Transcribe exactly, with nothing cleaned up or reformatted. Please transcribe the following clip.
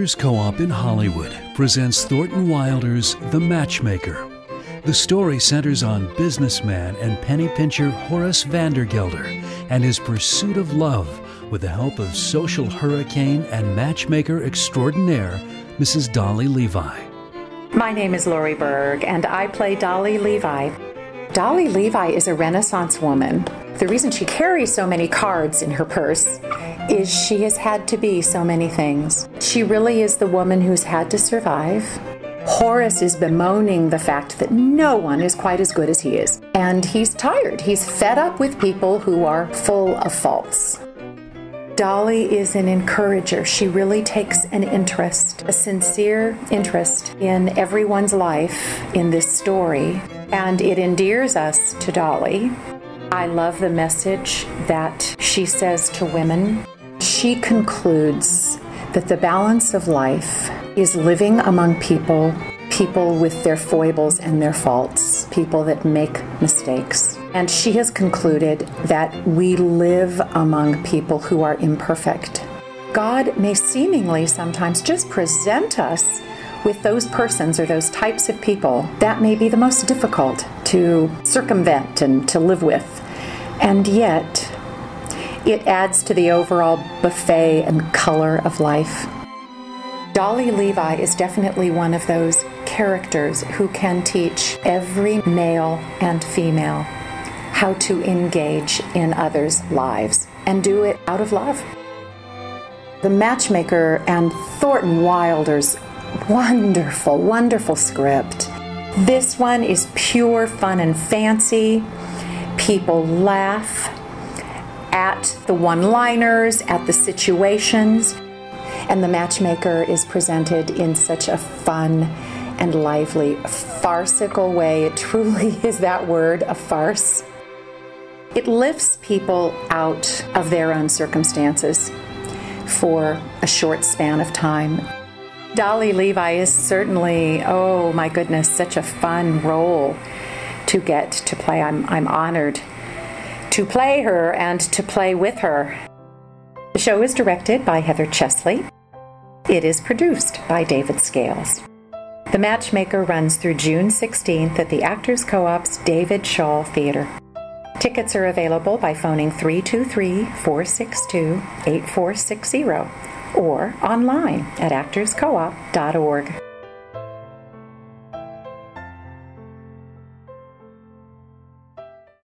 Actors Co-op in Hollywood presents Thornton Wilder's The Matchmaker. The story centers on businessman and penny pincher Horace Vandergelder and his pursuit of love with the help of social hurricane and matchmaker extraordinaire, Missus Dolly Levi. My name is Lori Berg, and I play Dolly Levi. Dolly Levi is a Renaissance woman. The reason she carries so many cards in her purse is she has had to be so many things. She really is the woman who's had to survive. Horace is bemoaning the fact that no one is quite as good as he is. And he's tired. He's fed up with people who are full of faults. Dolly is an encourager. She really takes an interest, a sincere interest in everyone's life in this story. And it endears us to Dolly. I love the message that she says to women. She concludes that the balance of life is living among people, people with their foibles and their faults, people that make mistakes. And she has concluded that we live among people who are imperfect. God may seemingly sometimes just present us with those persons or those types of people that may be the most difficult to circumvent and to live with. And yet, it adds to the overall buffet and color of life. Dolly Levi is definitely one of those characters who can teach every male and female how to engage in others' lives and do it out of love. The Matchmaker and Thornton Wilder's wonderful, wonderful script. This one is pure fun and fancy. People laugh at the one-liners, at the situations, and The Matchmaker is presented in such a fun and lively, farcical way. It truly is that word, a farce. It lifts people out of their own circumstances for a short span of time. Dolly Levi is certainly, oh my goodness, such a fun role to get to play. I'm, I'm honored to play her and to play with her. The show is directed by Heather Chesley. It is produced by David Scales. The Matchmaker runs through June sixteenth at the Actors Co-op's David Shaw Theater. Tickets are available by phoning three two three, four six two, eight four six zero. Or online at actors co op dot org.